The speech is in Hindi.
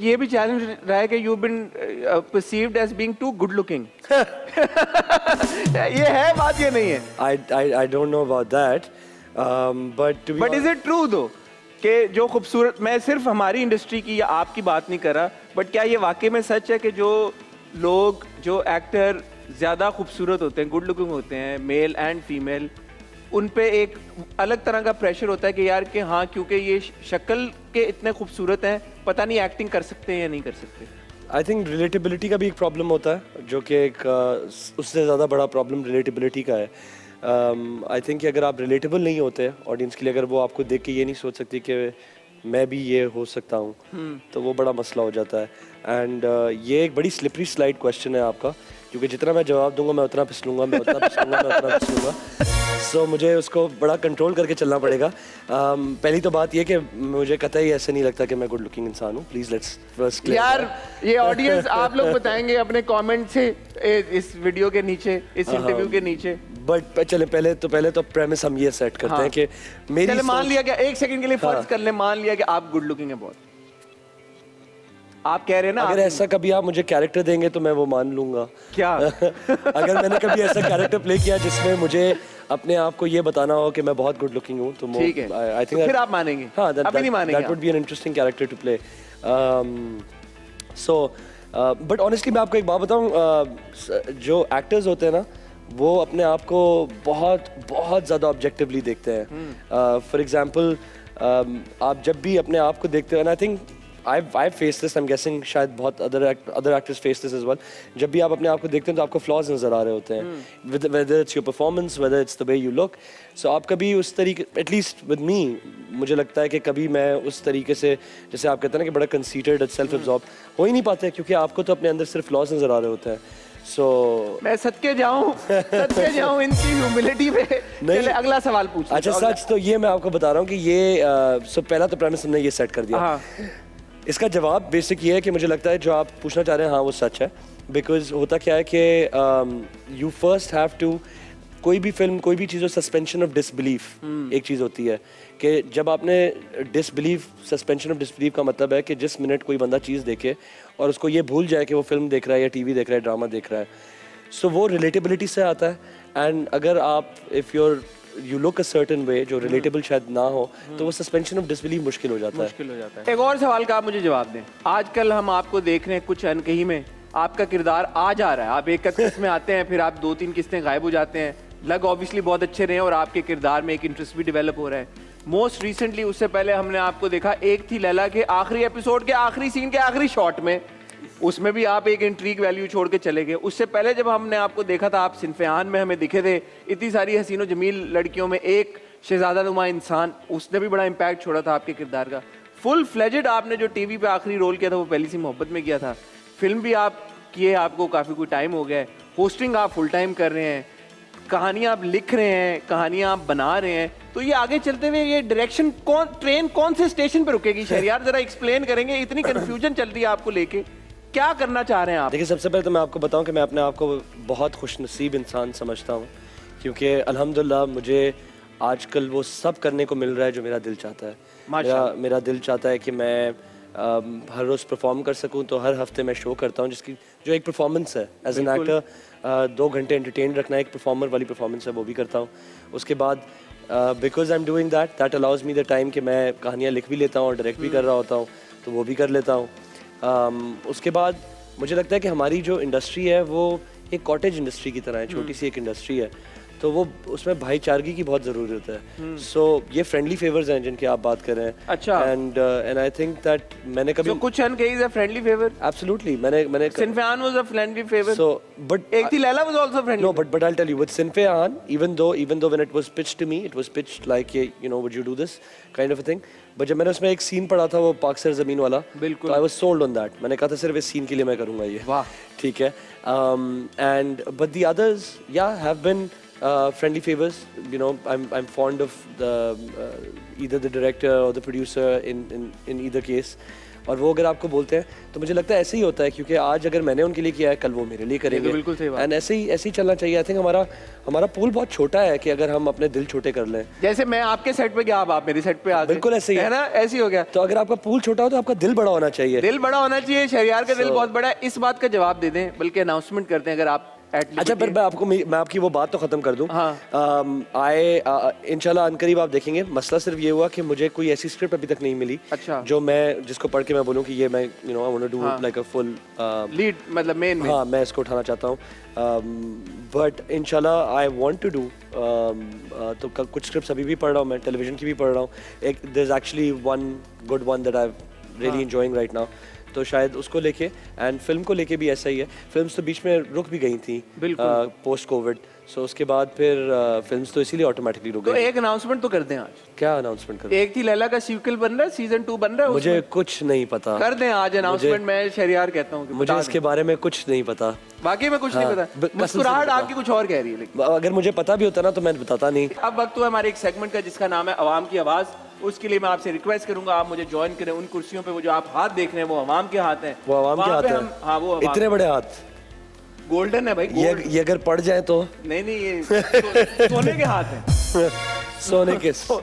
ये भी चैलेंज रहा है कि you been perceived as being too good looking, ये है बात ये नहीं है? I don't know about that but is it true though कि जो खूबसूरत, मैं सिर्फ हमारी इंडस्ट्री की या आपकी बात नहीं कर रहा, बट क्या ये वाकई में सच है कि जो लोग, जो एक्टर ज़्यादा खूबसूरत होते हैं, गुड लुकिंग होते हैं, मेल एंड फीमेल, उन पे एक अलग तरह का प्रेशर होता है कि यार कि हाँ क्योंकि ये शक्ल के इतने खूबसूरत हैं, पता नहीं एक्टिंग कर सकते हैं या नहीं कर सकते? आई थिंक रिलेटेबिलिटी का भी एक प्रॉब्लम होता है, जो कि एक उससे ज़्यादा बड़ा प्रॉब्लम रिलेटेबिलिटी का है। आई थिंक अगर आप रिलेटेबल नहीं होते ऑडियंस के लिए, अगर वो आपको देख के ये नहीं सोच सकती कि मैं भी ये हो सकता हूँ, तो वो बड़ा मसला हो जाता है। एंड ये एक बड़ी स्लिपरी स्लाइड क्वेश्चन है आपका, क्योंकि जितना मैं जवाब दूंगा मैं उतना फिसलूंगा, मैं उतना फिसलूंगा, मैं उतना फिसलूंगा। सो मुझे उसको बड़ा कंट्रोल करके चलना पड़ेगा। पहली तो बात ये कि मुझे कतई ऐसे नहीं लगता कि मैं गुड लुकिंग इंसान हूँ। प्लीज़ लेट्स फर्स्ट यार ये ऑडियंस आप लोग बताएंगे अपने कमेंट से इस वीडियो के नीचे, इस इंटरव्यू के नीचे। बट चले पहले तो प्रेमिस हम ये सेट करते हैं कि मेरी मान लिया कि एक सेकंड के लिए फर्ज कर ले, मान लिया कि आप गुड लुकिंग है बहुत, आप कह रहे हैं ना, अगर ऐसा कभी आप मुझे कैरेक्टर देंगे तो मैं वो मान लूंगा क्या? अगर मैंने कभी ऐसा कैरेक्टर प्ले किया जिसमें मुझे अपने आप को ये बताना हो कि मैं बहुत गुड लुकिंग हूँ, तो ठीक है आई थिंक फिर आप मानेंगे। हाँ, that would be an interesting character to play. So but honestly मैं आपको एक बात बताऊँ, जो एक्टर्स होते हैं ना वो अपने आप को बहुत ज़्यादा ऑब्जेक्टिवली देखते हैं। फॉर एग्जाम्पल आप जब भी अपने आप को देखते हो, and I think I face this, I am guessing शायद बहुत other actors face this as well, जब भी आप अपने आप को देखते हैं तो आपको फ्लॉज नज़र आ रहे होते हैं, whether it's your performance, whether it's the way you look. So आप कभी उस तरीके, एटलीस्ट विद मी मुझे लगता है कि कभी मैं उस तरीके से, जैसे आप कहते हैं ना कि बड़ा कंसीटर्ड, सेल्फ एब्जॉर्ब हो ही नहीं पाते, क्योंकि आपको तो अपने अंदर सिर्फ फ्लॉज नज़र आ रहे होते हैं। So, मैं सद के जाऊं इनकी ह्यूमिलिटी पे। चले अगला सवाल पूछो। अच्छा सच तो ये मैं आपको बता रहा हूँ कि ये पहला तो प्रेमिस हमने ये सेट कर दिया। इसका जवाब बेसिक ये है कि मुझे लगता है जो आप पूछना चाह रहे हैं, हाँ वो सच है। बिकॉज होता क्या है कि यू फर्स्ट हैव टू, कोई भी फिल्म, कोई भी चीज़ हो, सस्पेंशन ऑफ डिसबिलीफ एक चीज़ होती है कि जब आपने डिसबिलीफ, सस्पेंशन ऑफ डिसबिलीफ का मतलब है कि जिस मिनट कोई बंदा चीज़ देखे और उसको ये भूल जाए कि वो फिल्म देख रहा है या टीवी देख रहा है, ड्रामा देख रहा है। सो वो रिलेटेबिलिटी से आता है। एंड अगर आप if your you look a certain way जो रिलेटेबल शायद ना हो, तो वो सस्पेंशन ऑफ डिसबिलीफ मुश्किल हो जाता है। एक और सवाल का आप मुझे जवाब दें। आजकल हम आपको देख रहे हैं कुछ अनकहीं में, आपका किरदार आ जा रहा है, आप एक किस्त में आते हैं, फिर आप 2-3 किस्तें गायब हो जाते हैं। लग ऑब्वियसली बहुत अच्छे रहे और आपके किरदार में एक इंटरेस्ट भी डेवलप हो रहा है। मोस्ट रिसेंटली, उससे पहले हमने आपको देखा एक थी लैला के आखिरी एपिसोड के आखिरी सीन के आखिरी शॉट में, उसमें भी आप एक इंट्रीग वैल्यू छोड़ के चले गए। उससे पहले जब हमने आपको देखा था, आप सिनफियान में हमें दिखे थे, इतनी सारी हसीनो जमील लड़कियों में एक शहजादा नुमा इंसान, उसने भी बड़ा इम्पैक्ट छोड़ा था आपके किरदार का। फुल फ्लेजेड आपने जो टीवी पे आखिरी रोल किया था वो पहली सी मोहब्बत में किया था। फिल्म भी आप किए, आपको काफ़ी कोई टाइम हो गया है, होस्टिंग आप फुल टाइम कर रहे हैं, कहानियाँ आप लिख रहे हैं, कहानियाँ आप बना रहे हैं। तो ये आगे चलते हुए ये डायरेक्शन, ट्रेन कौन से स्टेशन पे रुकेगी? शहरयार जरा एक्सप्लेन करेंगे, इतनी कंफ्यूजन चल रही है आपको लेके, क्या करना चाह रहे हैं आप? देखिए सबसे पहले तो मैं आपको बताऊं कि मैं अपने आप को बहुत खुशनसीब इंसान समझता हूँ, क्योंकि अल्हम्दुलिल्लाह मुझे आजकल वो सब करने को मिल रहा है जो मेरा दिल चाहता है। मेरा दिल चाहता है कि मैं हर रोज़ परफॉर्म कर सकूं, तो हर हफ्ते मैं शो करता हूं, जिसकी जो एक परफॉर्मेंस है एज एन एक्टर, 2 घंटे एंटरटेन रखना एक परफॉर्मर वाली परफॉर्मेंस है, वो भी करता हूं। उसके बाद because I am doing that allows me the time कि मैं कहानियां लिख भी लेता हूं और डायरेक्ट भी कर रहा होता हूं, तो वो भी कर लेता हूं। उसके बाद मुझे लगता है कि हमारी जो इंडस्ट्री है वो एक कॉटेज इंडस्ट्री की तरह है, छोटी सी एक इंडस्ट्री है, तो वो उसमें भाईचारगी की बहुत ज़रूरत है। सो ये फ्रेंडली फेवर्स हैं जिनकी आप बात कर रहे हैं। अच्छा। एंड आई थिंक दैट मैंने कभी कुछ अनकहीज है फ्रेंडली फेवर। एब्सोल्युटली मैंने सिनफियान was a friendly favour. So but एक थी Laila was also friendly. No but I will tell you with सिनफियान, even though when it was pitched to me, it was pitched like you know would you do this kind of a thing, but जब मैंने उसमें एक सीन पढ़ा था वो पाक सर जमीन वाला, तो I was sold on that. मैंने कहा था सिर्फ इस सीन के लिए मैं करूंगा ये। वाह, ठीक है। एंड बट द अदर्स या have been friendly favors, you know, I'm fond of the either the director or the producer in either case, और वो अगर आपको बोलते हैं तो मुझे लगता है ऐसे ही होता है, क्योंकि आज अगर मैंने उनके लिए किया है कल वो मेरे लिए करेंगे। बिल्कुल सही बात। एंड ऐसे ही चलना चाहिए। आई थिंक हमारा पूल बहुत छोटा है कि अगर हम अपने दिल छोटे कर लें, जैसे मैं आपके सेट पे गया आप मेरे सेट पे आ गए, बिल्कुल ऐसे ही है ना, ऐसे ही हो गया। तो अगर आपका पूल छोटा हो तो आपका दिल बड़ा होना चाहिए। दिल बड़ा होना चाहिए। शहरयार का दिल बहुत बड़ा है, इस बात का जवाब दे दें, बल्कि अनाउंसमेंट करते हैं अगर आप। अच्छा पर मैं आपकी वो बात तो ख़त्म कर दूं। हाँ। इंशाल्लाह अनकरीब आप देखेंगे। मसला सिर्फ ये हुआ कि मुझे कोई ऐसी स्क्रिप्ट अभी तक नहीं मिली। अच्छा। जो मैं जिसको पढ़ के मैं बोलूं कि ये मैं you know I want to do like a full lead, मतलब मेन। हाँ, मैं इसको उठाना चाहता हूँ, बट इंशाल्लाह आई वांट टू डू। तो कुछ स्क्रिप्ट अभी भी पढ़ रहा हूँ मैं, टेलीविजन की भी पढ़ रहा हूँ। एक there is actually one good one that I really enjoying right now, तो शायद उसको लेके एंड फिल्म को लेके भी ऐसा ही है। फिल्म्स तो बीच में रुक भी गई थी पोस्ट कोविड, सो उसके बाद फिर फिल्म्स तो इसीलिए ऑटोमेटिकली रुक गई। तो एक अनाउंसमेंट तो कर दें आज। क्या अनाउंसमेंट कर? एक थी लैला का सीक्वल बन रहा है, सीजन 2 बन रहा है। मुझे कुछ नहीं पता, कर दें आज अनाउंसमेंट। मैं शहरयार कहता हूँ मुझे इसके बारे में कुछ नहीं पता, वाकई में कुछ नहीं पता। मुस्कुराहट आपकी कुछ और कह रही है, लेकिन अगर मुझे पता भी होता ना तो मैं बताता नहीं। अब वक्त हुआ हमारे एक सेगमेंट का जिसका नाम है आवाम की आवाज़। उसके लिए मैं आपसे रिक्वेस्ट करूंगा आप मुझे ज्वाइन करें। उन कुर्सियों पे वो जो आप हाथ देख रहे हैं वो आवाम के हाथ हैं, वो आवाम के हाथ हैं। हाँ, वो इतने बड़े हाथ गोल्डन है भाई, ये अगर पड़ जाए तो नहीं, ये सोने के हाथ हैं। सोने के